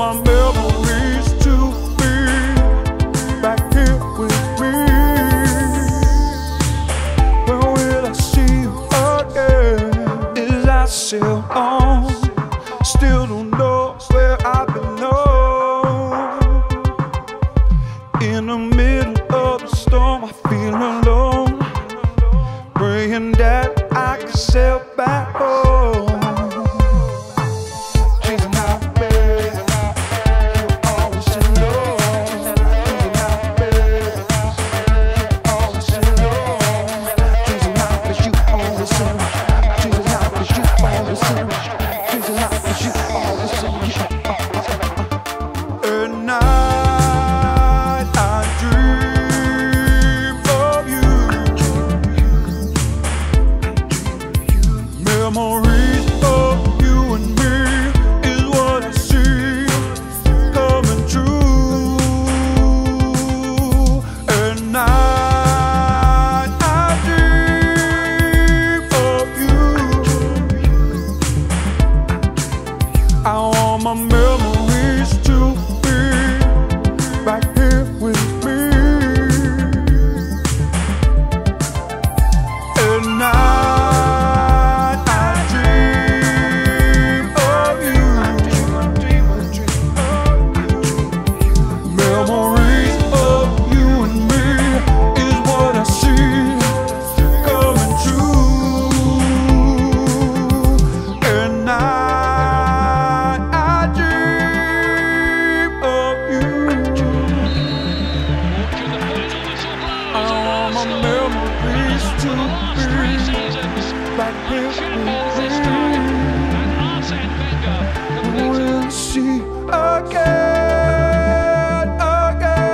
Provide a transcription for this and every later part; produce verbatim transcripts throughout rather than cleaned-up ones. my memories to be back here with me. When will I see you again? Is I still on? Still don't know where I've been known. In the middle of the storm, I feel alone, praying that I can sail back home. Memories of you and me is what I see coming true. And I, I dream of you. I want my memories to be back here with me. And I to be back here with me. We'll see again, again,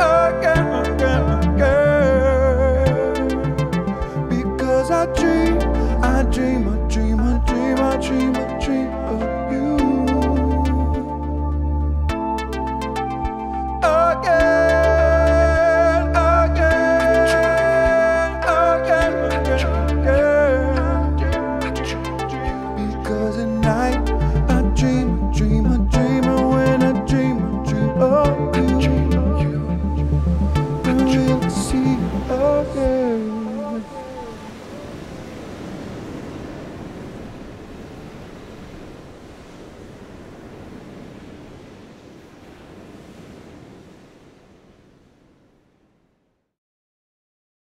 again, again, again. Because I dream, I dream, I dream, I dream, I dream, I dream of you again. See you again.